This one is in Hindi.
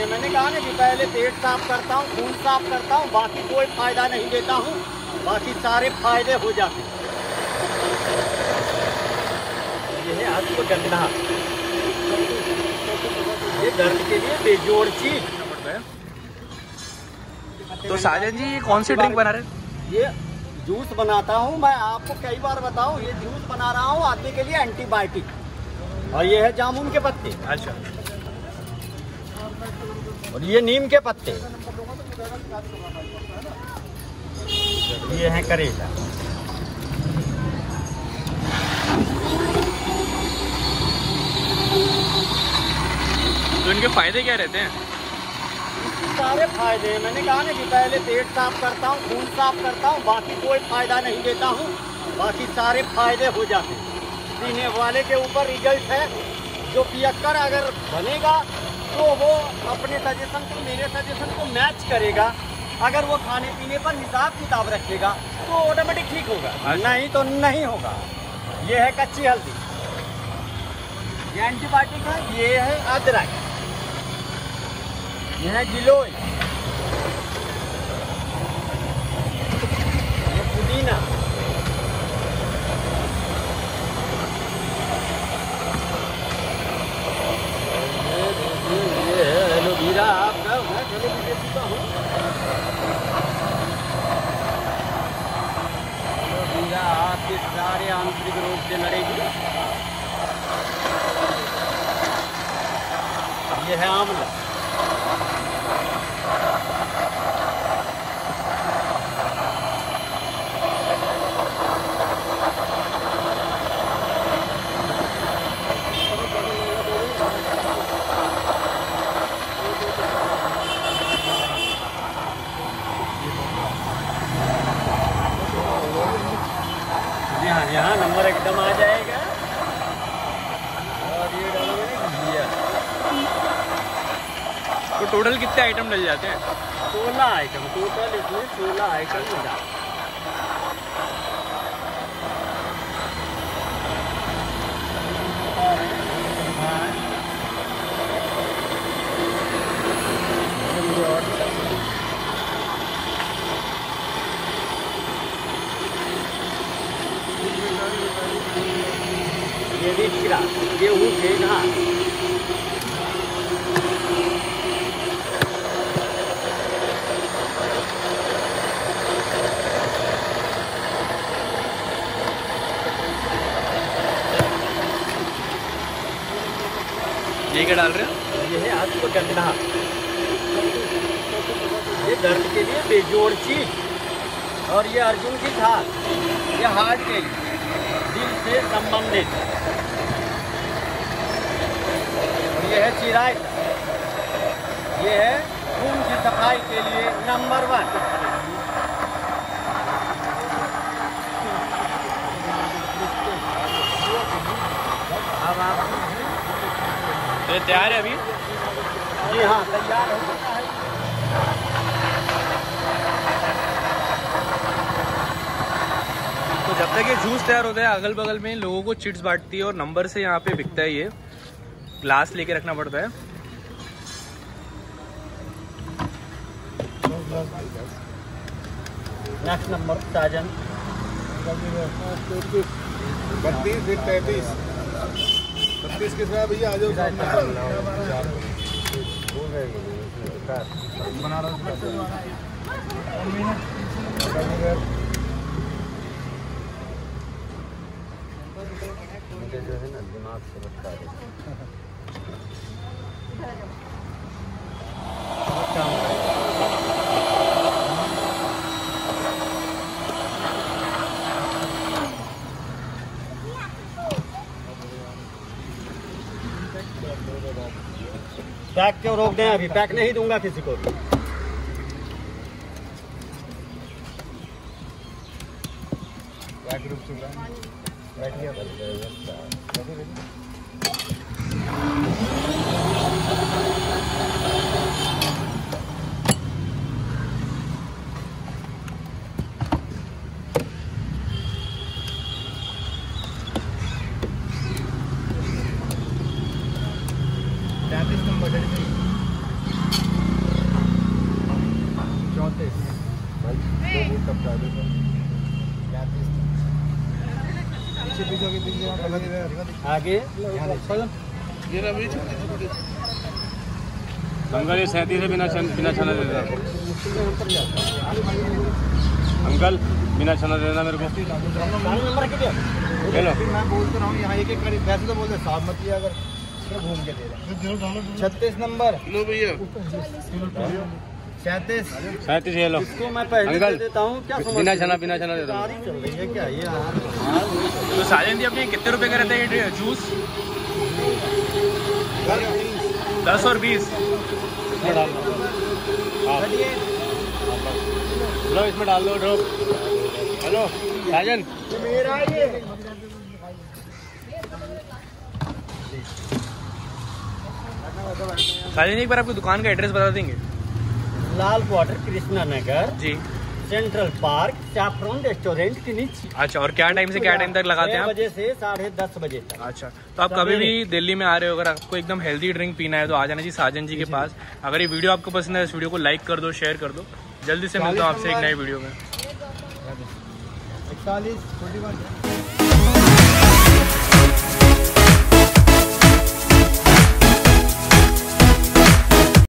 मैंने कहा ना कि पहले पेट साफ करता हूँ, खून साफ करता हूँ, बाकी कोई फायदा नहीं देता हूँ, बाकी सारे फायदे हो जाते हैं। यह है हाथ को गंदा, ये दर्द के लिए बेजोड़ चीज। तो साजन जी ये कौन सी ड्रिंक बना रहे? ये जूस बनाता हूँ मैं, आपको कई बार बताऊँ, ये जूस बना रहा हूँ आदमी के लिए एंटीबायोटिक। और ये है जामुन के पत्ते, अच्छा, और ये नीम के पत्ते, ये है करेला। तो इनके फायदे क्या रहते हैं? सारे फायदे हैं। मैंने कहा ना कि पहले पेट साफ करता हूँ, खून साफ करता हूँ, बाकी कोई फायदा नहीं देता हूँ, बाकी सारे फायदे हो जाते हैं। पीने वाले के ऊपर रिजल्ट है, जो पियक्कर अगर बनेगा तो वो अपने सजेशन को मेरे सजेशन को मैच करेगा। अगर वो खाने पीने पर हिसाब किताब रखेगा तो ऑटोमेटिक ठीक होगा, नहीं तो नहीं होगा। ये है कच्ची हल्दी, ये एंटीबायोटिक है। ये है अदरक, ये है गिलोय, ये पुदीना, आपके सारे आंतरिक रोग से लड़ेगी। ये है आंवला, यहाँ नंबर एकदम आ जाएगा। और ये डालिए, तो टोटल कितने आइटम डल जाते हैं? 16 आइटम टोटल, इसमें 16 आइटम मिला। ये भी खीरा, गेहूँ के घास, ये क्या डाल रहे हो? ये है हाथ को गंदा, ये दर्द के लिए बेजोड़ चीज। और ये अर्जुन की घास, ये हार्ट के लिए, दिल से संबंधित। यह है चिराय, यह है खून की सफाई के लिए नंबर 1। अब आप तैयार है अभी? जी हाँ, तैयार है। तो जब तक ये जूस तैयार होता है, अगल बगल में लोगों को चिट्स बांटती है और नंबर से यहाँ पे बिकता है। ये ग्लास लेके रखना पड़ता है। नेक्स्ट नंबर साजन 32 33 32 के साथ भैया आ जाओ। मुझे जो है ना दिमाग से लगता है पैक क्यों रोक दें? अभी पैक नहीं दूंगा किसी को भी। पैक रुक चुका, बैठिए आगे अंकल ये सैंतीस है बिना छाना दे देना अंकल, बिना छाना दे देना मेरे को। चलो मैं बोल तो रहा हूँ यहाँ एक एक करीब वैसे तो बोल दे साफ मत किया, अगर घूम के दे रहा 36 नंबर भैया 37 ये लो इसको मैं पहले देता हूं, क्या बिना छाना देता हूं। चल रही है क्या ये तो साजन जी अपने कितने रुपए का रहता है ये जूस? 10 और 20 लो, इसमें डाल दो ड्रॉप। हेलो साजन मेरा ये साजन जी एक बार आपको दुकान का एड्रेस बता देंगे? लाल क्वार्टर, कृष्णा नगर जी, सेंट्रल पार्क, सैफ्रॉन रेस्टोरेंट के नीचे। अच्छा, और क्या टाइम से क्या टाइम तक लगाते हैं आप? 6 बजे से 10:30 बजे तक। अच्छा, तो आप कभी भी दिल्ली में आ रहे हो, अगर आपको एकदम हेल्दी ड्रिंक पीना है तो आ जाना जी साजन जी के पास। अगर ये वीडियो आपको पसंद है इस वीडियो को लाइक कर दो, शेयर कर दो। जल्दी से मिलता हूँ आपसे एक नई वीडियो में।